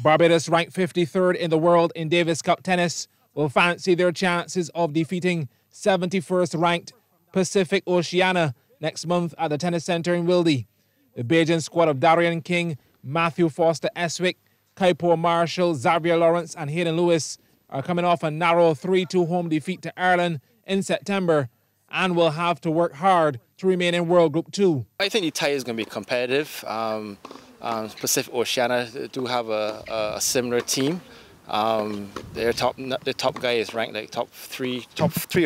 Barbados, ranked 53rd in the world in Davis Cup tennis, will fancy their chances of defeating 71st-ranked Pacific Oceania next month at the tennis center in Wildey. The Bajan squad of Darren King, Matthew Foster Eswick, Kaipo Marshall, Xavier Lawrence and Hayden Lewis are coming off a narrow 3-2 home defeat to Ireland in September and will have to work hard to remain in World Group 2. I think the tie is going to be competitive. Pacific Oceania do have a similar team. The top guy is ranked like top three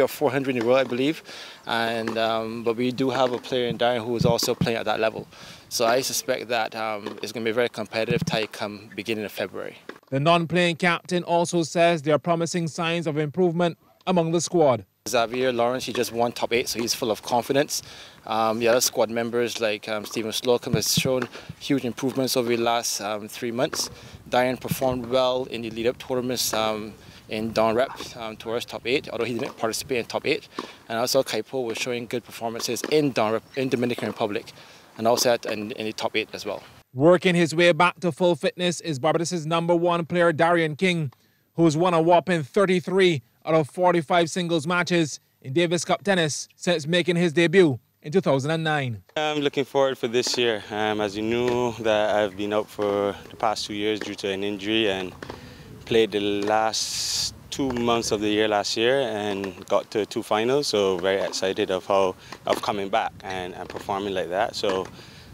or 400 in the world, I believe. And but we do have a player in Darren who is also playing at that level. So I suspect that it's going to be a very competitive tie come beginning of February. The non-playing captain also says there are promising signs of improvement among the squad. Xavier Lawrence, he just won top 8, so he's full of confidence. The other squad members like Stephen Slocum has shown huge improvements over the last 3 months. Darren performed well in the lead-up tournaments in Don Rep towards top 8, although he didn't participate in top 8. And also Kaipo was showing good performances in Don Rep, in Dominican Republic, and also in the top 8 as well. Working his way back to full fitness is Barbados' #1 player Darren King, who's won a whopping 33 out of 45 singles matches in Davis Cup tennis since making his debut in 2009. I'm looking forward for this year. As you knew, that I've been out for the past 2 years due to an injury and played the last 2 months of the year last year and got to 2 finals. So very excited of coming back and performing like that. So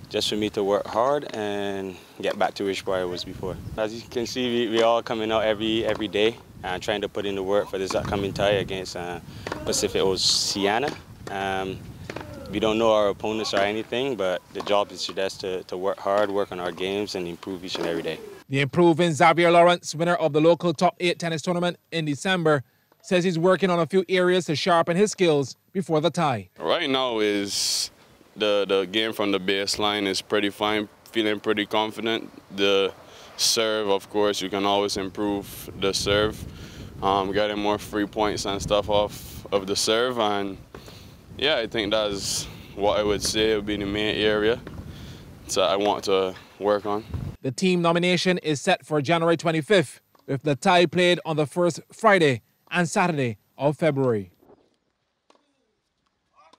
just for me to work hard and get back to where I was before. As you can see, we're all coming out every day and trying to put in the work for this upcoming tie against Pacific Oceania. We don't know our opponents or anything, but the job is just to work hard, work on our games and improve each and every day. The improving Xavier Lawrence, winner of the local top 8 tennis tournament in December, says he's working on a few areas to sharpen his skills before the tie. Right now is the game from the baseline is pretty fine, feeling pretty confident. The serve, of course, you can always improve the serve, getting more free points and stuff off of the serve. And yeah, I think that's what I would say would be the main area that I want to work on. The team nomination is set for January 25th, with the tie played on the first Friday and Saturday of February.